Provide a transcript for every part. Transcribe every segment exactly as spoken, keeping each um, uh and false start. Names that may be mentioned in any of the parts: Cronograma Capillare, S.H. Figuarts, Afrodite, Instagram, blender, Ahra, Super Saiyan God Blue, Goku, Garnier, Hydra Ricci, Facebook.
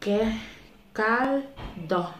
Che caldo!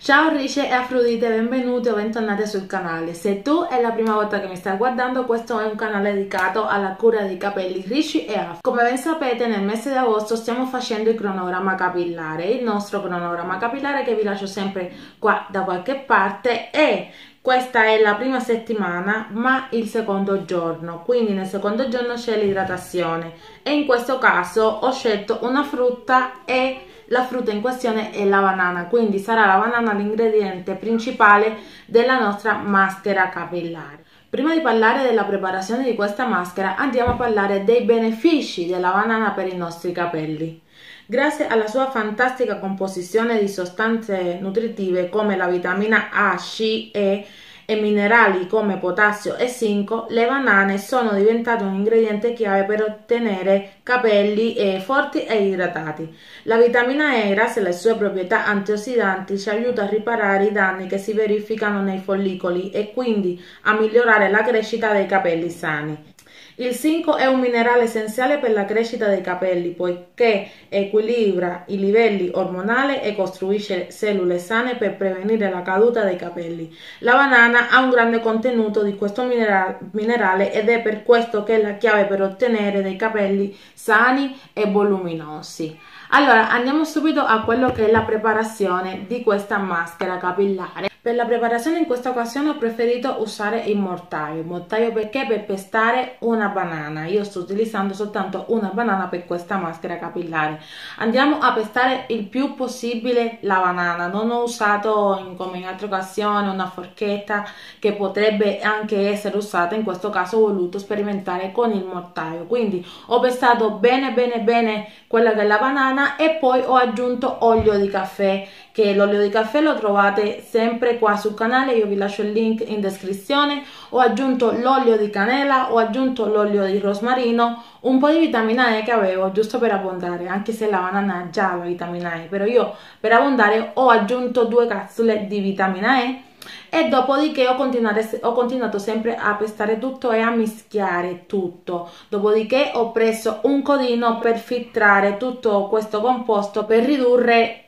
Ciao Rice e Afrodite, benvenuti o bentornate sul canale. Se tu è la prima volta che mi stai guardando, questo è un canale dedicato alla cura dei capelli ricci e afro. Come ben sapete, nel mese di agosto stiamo facendo il cronogramma capillare, il nostro cronogramma capillare che vi lascio sempre qua da qualche parte, e questa è la prima settimana ma il secondo giorno, quindi nel secondo giorno c'è l'idratazione e in questo caso ho scelto una frutta e la frutta in questione è la banana, quindi sarà la banana l'ingrediente principale della nostra maschera capillare. Prima di parlare della preparazione di questa maschera, andiamo a parlare dei benefici della banana per i nostri capelli. Grazie alla sua fantastica composizione di sostanze nutritive come la vitamina A, C, E e minerali come potassio e zinco, le banane sono diventate un ingrediente chiave per ottenere capelli eh, forti e idratati. La vitamina E, grazie alle sue proprietà antiossidanti, ci aiuta a riparare i danni che si verificano nei follicoli e quindi a migliorare la crescita dei capelli sani. Il zinco è un minerale essenziale per la crescita dei capelli, poiché equilibra i livelli ormonali e costruisce cellule sane per prevenire la caduta dei capelli. La banana ha un grande contenuto di questo minerale ed è per questo che è la chiave per ottenere dei capelli sani e voluminosi. Allora, andiamo subito a quello che è la preparazione di questa maschera capillare. Per la preparazione in questa occasione ho preferito usare il mortaio. Il mortaio perché? Per pestare una banana. Io sto utilizzando soltanto una banana per questa maschera capillare. Andiamo a pestare il più possibile la banana. Non ho usato, in, come in altre occasioni, una forchetta che potrebbe anche essere usata. In questo caso ho voluto sperimentare con il mortaio. Quindi ho pestato bene bene bene quella che è la banana e poi ho aggiunto olio di caffè. Che l'olio di caffè lo trovate sempre qua sul canale, io vi lascio il link in descrizione. Ho aggiunto l'olio di canela, ho aggiunto l'olio di rosmarino, un po' di vitamina E che avevo giusto per abbondare, anche se la banana ha già la vitamina E, però io per abbondare ho aggiunto due capsule di vitamina E e dopodiché ho continuato, ho continuato sempre a pestare tutto e a mischiare tutto. Dopodiché ho preso un codino per filtrare tutto questo composto per ridurre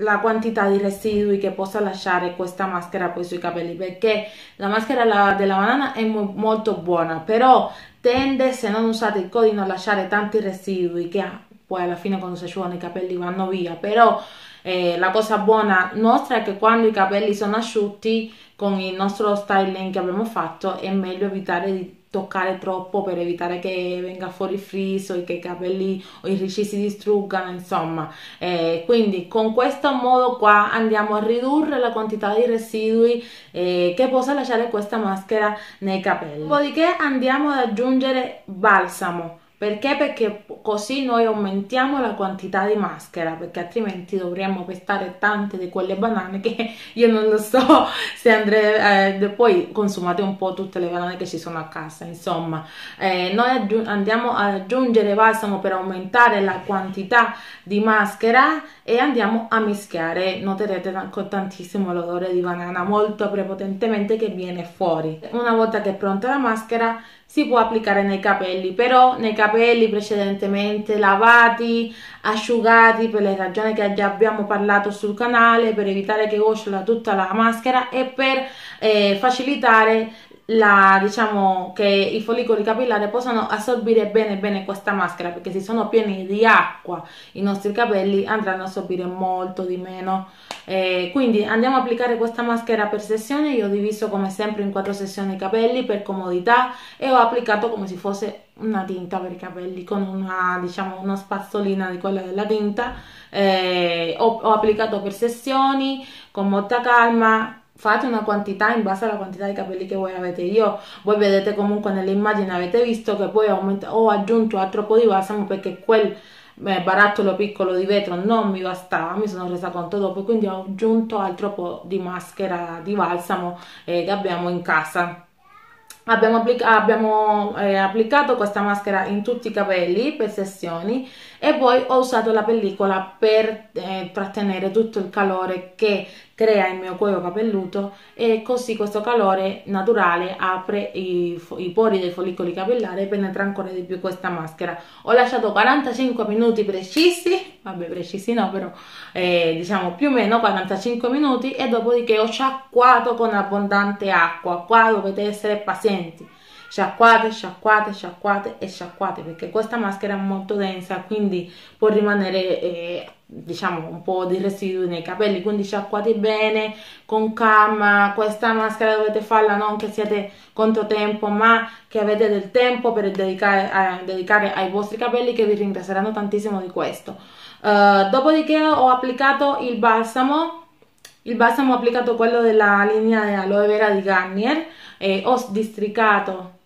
la quantità di residui che possa lasciare questa maschera poi sui capelli, perché la maschera della banana è molto buona, però tende, se non usate il codino, a lasciare tanti residui che poi alla fine quando si asciugano i capelli vanno via. Però eh, la cosa buona nostra è che quando i capelli sono asciutti con il nostro styling che abbiamo fatto è meglio evitare di toccare troppo per evitare che venga fuori il friso e che i capelli o i ricci si distruggano, insomma, eh, quindi con questo modo qua andiamo a ridurre la quantità di residui eh, che possa lasciare questa maschera nei capelli. Dopodiché andiamo ad aggiungere balsamo. Perché? Perché così noi aumentiamo la quantità di maschera, perché altrimenti dovremmo pestare tante di quelle banane che io non lo so se andrei... Eh, poi consumate un po' tutte le banane che ci sono a casa, insomma. Eh, noi andiamo ad aggiungere balsamo per aumentare la quantità di maschera e andiamo a mischiare. Noterete con tantissimo l'odore di banana, molto prepotentemente, che viene fuori. Una volta che è pronta la maschera, si può applicare nei capelli, però nei capelli precedentemente lavati, asciugati per le ragioni che già abbiamo parlato sul canale, per evitare che gocciola tutta la maschera e per eh, facilitare la, diciamo, che i follicoli capillari possano assorbire bene bene questa maschera, perché se sono pieni di acqua i nostri capelli andranno a assorbire molto di meno. Eh, quindi andiamo a applicare questa maschera per sessione. Io ho diviso come sempre in quattro sessioni i capelli per comodità e ho applicato come se fosse una tinta per i capelli con una, diciamo, una spazzolina di quella della tinta. Eh, ho, ho applicato per sessioni con molta calma. Fate una quantità in base alla quantità di capelli che voi avete. Io, voi vedete comunque nell'immagine, avete visto che poi ho aggiunto altro po' di balsamo perché quel Beh, barattolo piccolo di vetro non mi bastava, mi sono resa conto dopo, quindi ho aggiunto altro po' di maschera di balsamo eh, che abbiamo in casa. Abbiamo, applica abbiamo eh, applicato questa maschera in tutti i capelli per sessioni e poi ho usato la pellicola per eh, trattenere tutto il calore che crea il mio cuoio capelluto, e così questo calore naturale apre i, i pori dei follicoli capellari e penetra ancora di più questa maschera. Ho lasciato quarantacinque minuti precisi, vabbè precisi no, però eh, diciamo più o meno quarantacinque minuti, e dopodiché ho sciacquato con abbondante acqua. Qua dovete essere pazienti, sciacquate, sciacquate, sciacquate e sciacquate, perché questa maschera è molto densa, quindi può rimanere eh, diciamo un po' di residui nei capelli, quindi sciacquate bene, con calma. Questa maschera dovete farla non che siate controtempo, ma che avete del tempo per dedicare, eh, dedicare ai vostri capelli, che vi ringrazieranno tantissimo di questo. Uh, dopodiché ho applicato il balsamo. Il balsamo ho applicato quello della linea dell'aloe vera di Garnier, e ho districato.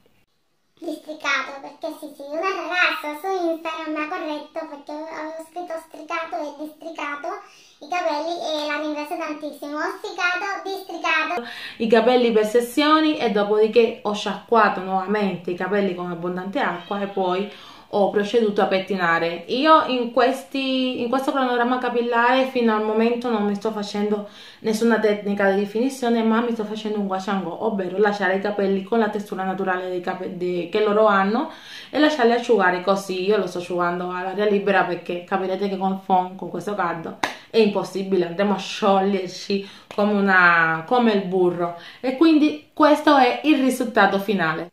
Districato perché sì, sì, una ragazza su Instagram mi ha corretto perché avevo scritto stricato e districato i capelli, e la ringrazio tantissimo. Ho stricato, districato i capelli per sessioni, e dopodiché ho sciacquato nuovamente i capelli con abbondante acqua e poi ho proceduto a pettinare. Io in, questi, in questo cronoprogramma capillare fino al momento non mi sto facendo nessuna tecnica di definizione, ma mi sto facendo un guasciangò, ovvero lasciare i capelli con la textura naturale dei capelli che loro hanno e lasciarli asciugare così. Io lo sto asciugando all'aria libera, perché capirete che con phon, con questo caldo, è impossibile, andremo a scioglierci come, una, come il burro. E quindi questo è il risultato finale.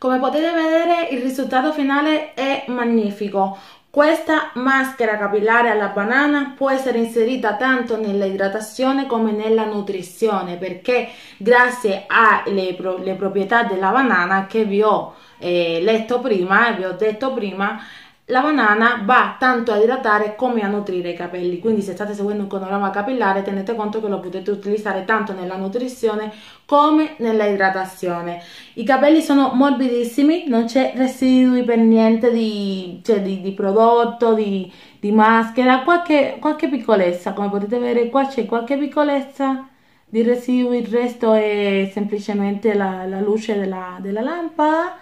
Come potete vedere, il risultato finale è magnifico. Questa maschera capillare alla banana può essere inserita tanto nell'idratazione come nella nutrizione, perché grazie alle pro le proprietà della banana che vi ho eh, letto prima, vi ho detto prima, la banana va tanto a idratare come a nutrire i capelli. Quindi se state seguendo un cronoprogramma capillare, tenete conto che lo potete utilizzare tanto nella nutrizione come nella idratazione. I capelli sono morbidissimi, non c'è residui per niente di, cioè di, di prodotto, di, di maschera, qualche, qualche piccolezza, come potete vedere qua c'è qualche piccolezza di residui, il resto è semplicemente la, la luce della, della lampada.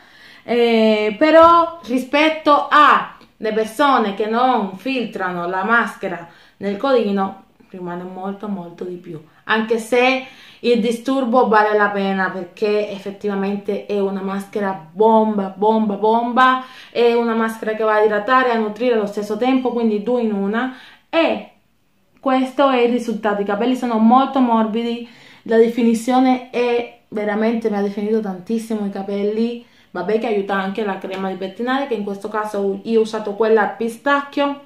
Eh, però rispetto a le persone che non filtrano la maschera nel codino rimane molto molto di più, anche se il disturbo vale la pena, perché effettivamente è una maschera bomba bomba bomba, è una maschera che va a idratare e a nutrire allo stesso tempo, quindi due in una. E questo è il risultato, i capelli sono molto morbidi, la definizione è veramente, mi ha definito tantissimo i capelli. Vabbè che aiuta anche la crema di pettinare, che in questo caso io ho usato quella al pistacchio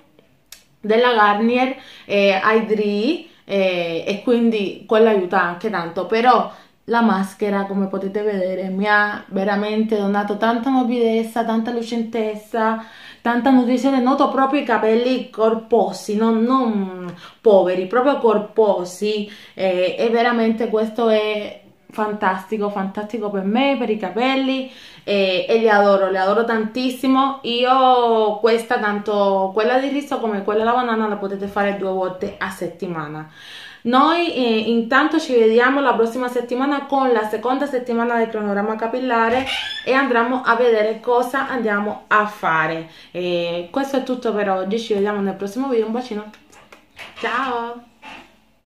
della Garnier eh, Hydri, eh, e quindi quella aiuta anche tanto. Però la maschera, come potete vedere, mi ha veramente donato tanta morbidezza, tanta lucentezza, tanta nutrizione. Noto proprio i capelli corposi, non, non poveri, proprio corposi, eh, e veramente questo è fantastico, fantastico per me, per i capelli, eh, e li adoro, li adoro tantissimo. Io questa, tanto quella di riso come quella alla banana, la potete fare due volte a settimana. Noi eh, intanto ci vediamo la prossima settimana con la seconda settimana del cronoprogramma capillare, e andremo a vedere cosa andiamo a fare. Eh, questo è tutto per oggi, ci vediamo nel prossimo video, un bacino, ciao!